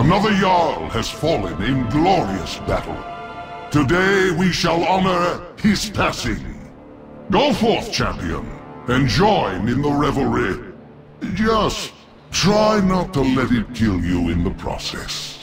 Another Jarl has fallen in glorious battle. Today we shall honor his passing. Go forth, champion, and join in the revelry. Just try not to let it kill you in the process.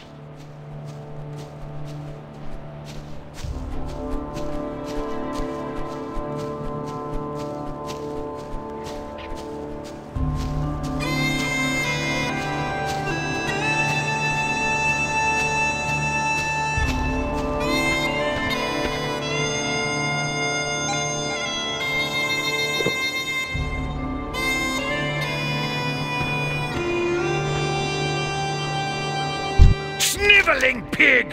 Pig!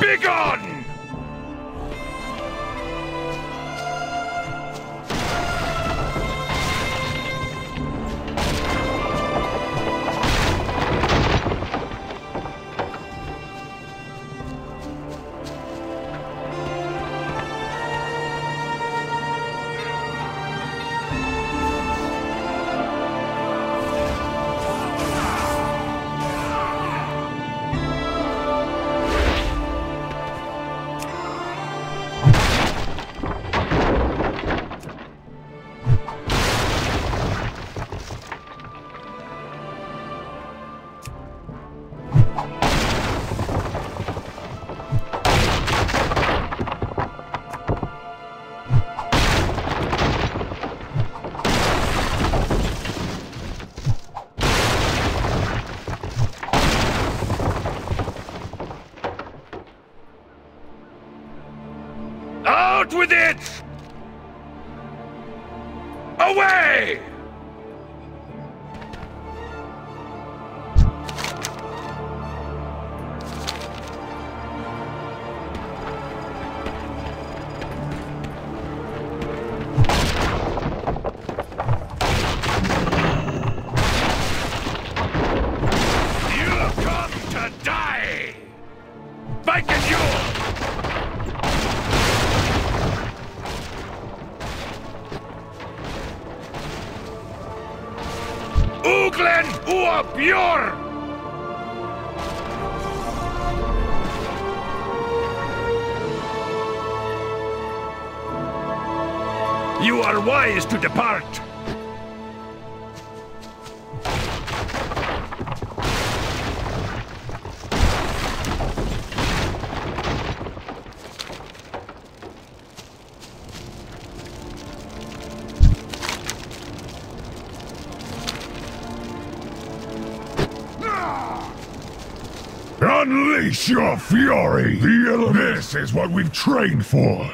Begone! With it! Away! Uglen Uapjor! You are wise to depart. Unleash your fury! The element. This is what we've trained for!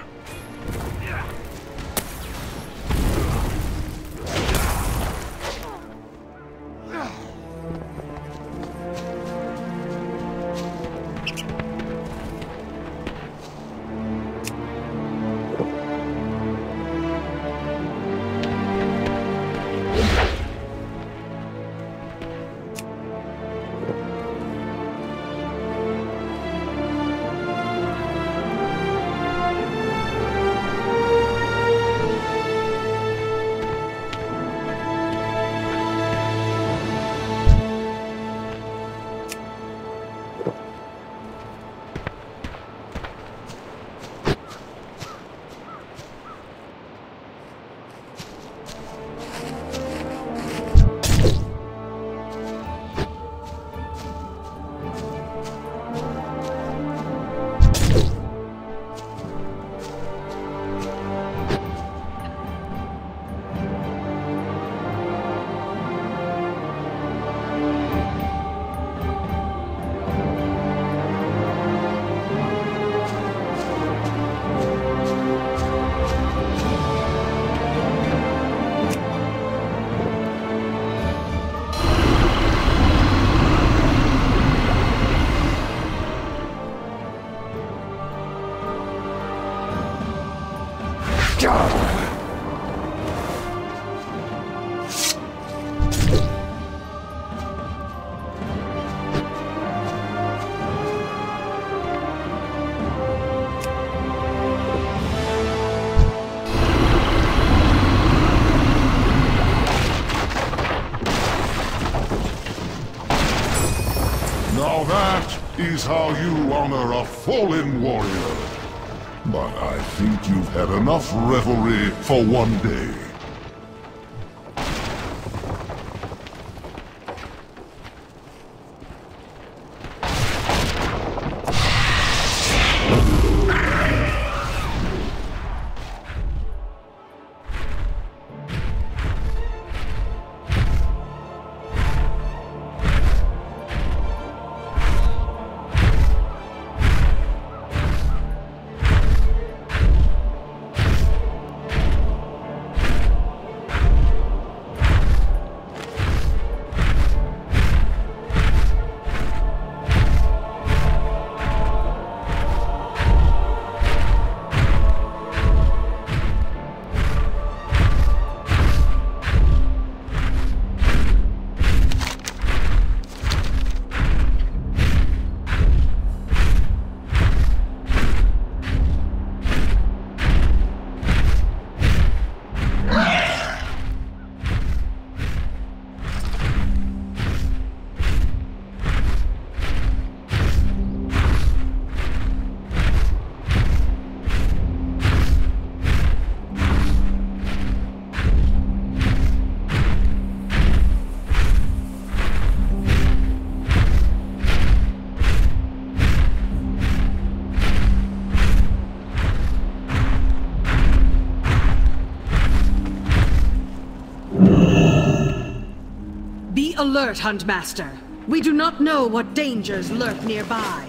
go! Is how you honor a fallen warrior. But I think you've had enough revelry for one day. Alert, Huntmaster. We do not know what dangers lurk nearby.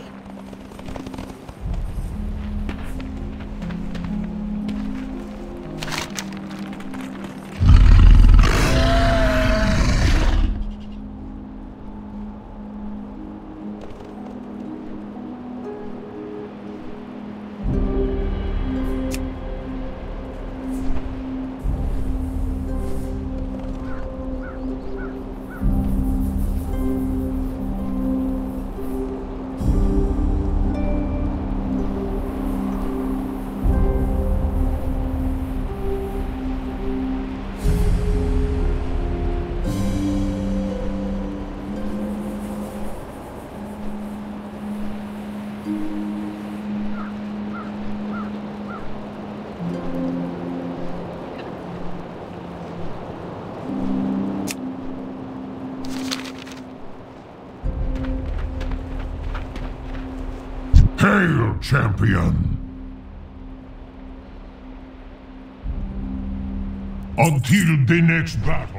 Hail, champion! Until the next battle.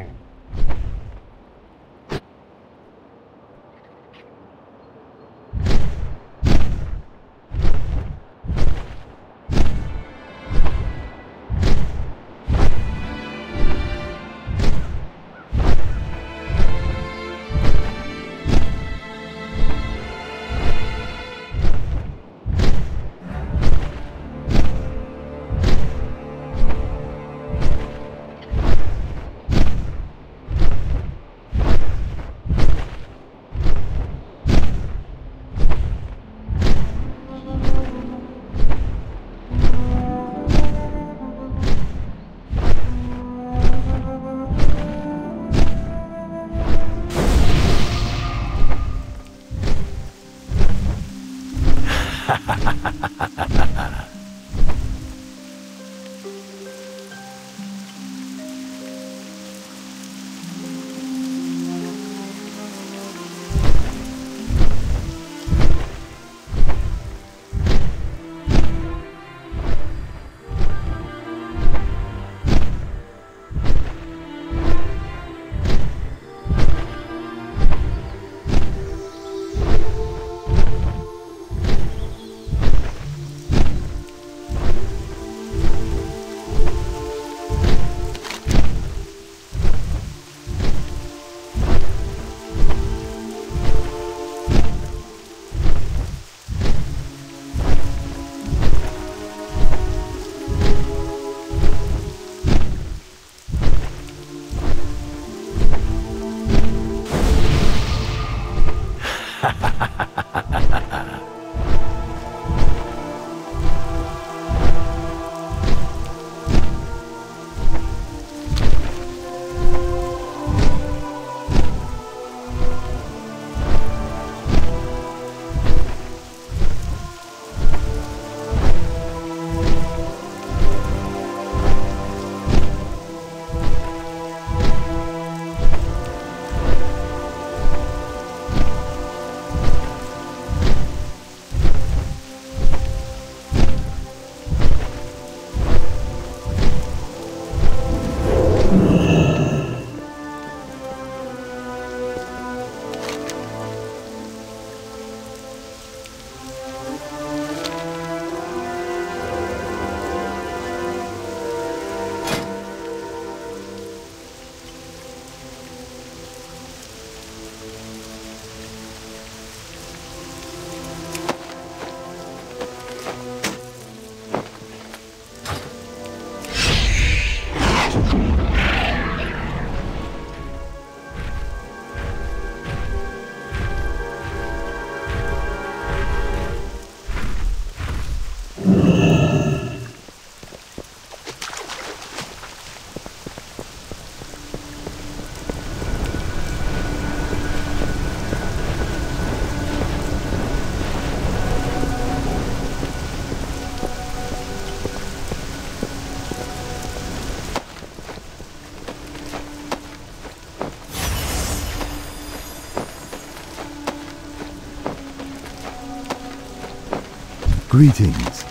Greetings.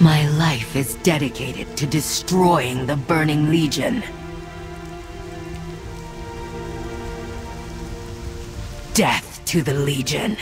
My life is dedicated to destroying the Burning Legion. Death to the Legion.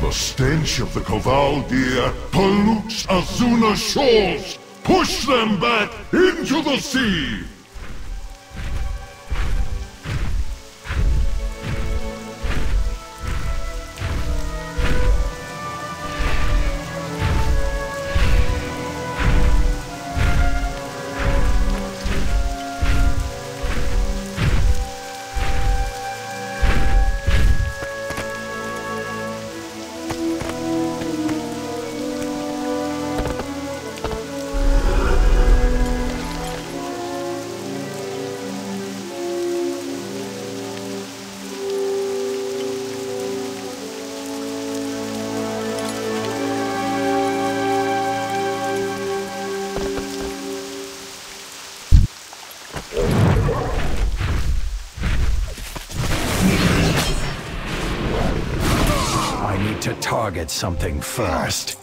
The stench of the Koval deer pollutes Azuna's shores! Push them back into the sea! I need to target something first.